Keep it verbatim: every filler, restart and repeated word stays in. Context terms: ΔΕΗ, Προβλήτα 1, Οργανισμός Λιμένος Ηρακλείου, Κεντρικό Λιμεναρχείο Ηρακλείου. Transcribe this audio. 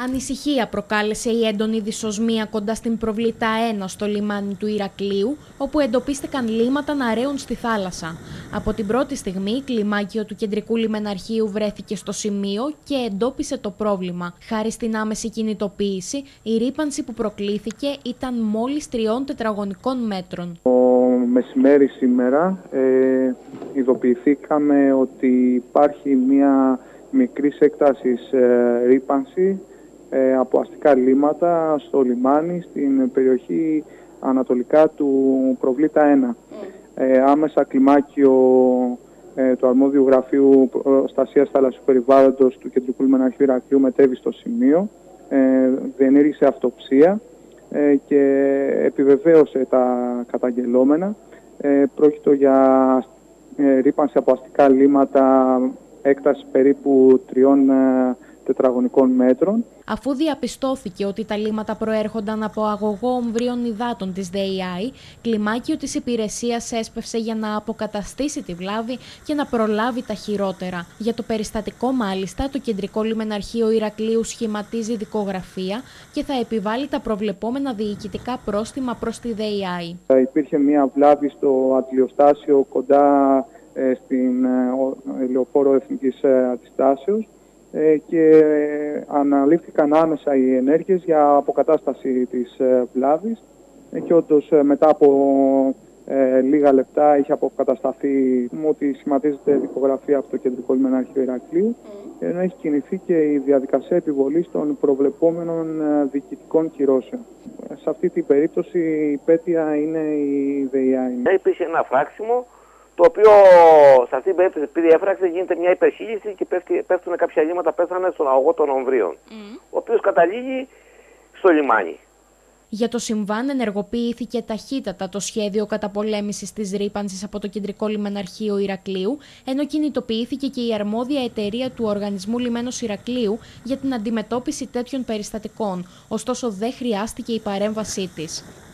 Ανησυχία προκάλεσε η έντονη δυσοσμία κοντά στην Προβλήτα ένα στο λιμάνι του Ηρακλείου, όπου εντοπίστηκαν λίμματα να ρέουν στη θάλασσα. Από την πρώτη στιγμή, κλιμάκιο του Κεντρικού Λιμεναρχείου βρέθηκε στο σημείο και εντόπισε το πρόβλημα. Χάρη στην άμεση κινητοποίηση, η ρύπανση που προκλήθηκε ήταν μόλις τριών τετραγωνικών μέτρων. Το μεσημέρι σήμερα ε, ειδοποιηθήκαμε ότι υπάρχει μια μικρής έκτασης ε, ρύπανση από αστικά λίμματα στο λιμάνι, στην περιοχή ανατολικά του Προβλήτα ένα. Ε, άμεσα κλιμάκιο ε, του αρμόδιου γραφείου προστασίας θαλασσίου περιβάλλοντος του Κεντρικού Λιμεναρχείου Ηρακλείου μετέβη στο σημείο, ε, διενήργησε αυτοψία ε, και επιβεβαίωσε τα καταγγελόμενα. Ε, πρόκειτο για ε, ρύπανση από αστικά λίμματα έκταση περίπου τριών ε, τετραγωνικών μέτρων. Αφού διαπιστώθηκε ότι τα λίμματα προέρχονταν από αγωγό ομβρίων υδάτων της ΔΕΗ, κλιμάκιο της υπηρεσίας έσπευσε για να αποκαταστήσει τη βλάβη και να προλάβει τα χειρότερα. Για το περιστατικό μάλιστα, το Κεντρικό Λιμεναρχείο Ηρακλείου σχηματίζει δικογραφία και θα επιβάλλει τα προβλεπόμενα διοικητικά πρόστιμα προς τη ΔΕΗ. Υπήρχε μια βλάβη στο αντιλιοστάσιο κοντά ε, στην ε, Ελαιοφόρο Εθνικής Αντιστάσεως και αναλήφθηκαν άμεσα οι ενέργειες για αποκατάσταση της βλάβης και όντως μετά από ε, λίγα λεπτά είχε αποκατασταθεί, ότι σχηματίζεται δικογραφία από το Κεντρικό Λιμεναρχείο Ηρακλείου, ενώ έχει κινηθεί και η διαδικασία επιβολής των προβλεπόμενων διοικητικών κυρώσεων. Σε αυτή την περίπτωση η πέτεια είναι η ΔΕΗ. Υπήρχε ένα φράξιμο, το οποίο σε αυτή την περίπτωση επειδή έφραξε γίνεται μια υπερχείληση και πέφτει, πέφτουν κάποια λίμματα, πέθανε στον αγωγό των ομβρίων, mm. ο οποίος καταλήγει στο λιμάνι. Για το συμβάν ενεργοποιήθηκε ταχύτατα το σχέδιο καταπολέμησης της ρύπανσης από το Κεντρικό Λιμεναρχείο Ηρακλείου, ενώ κινητοποιήθηκε και η αρμόδια εταιρεία του Οργανισμού Λιμένος Ηρακλείου για την αντιμετώπιση τέτοιων περιστατικών, ωστόσο δεν χρειάστηκε η παρέμβασή της.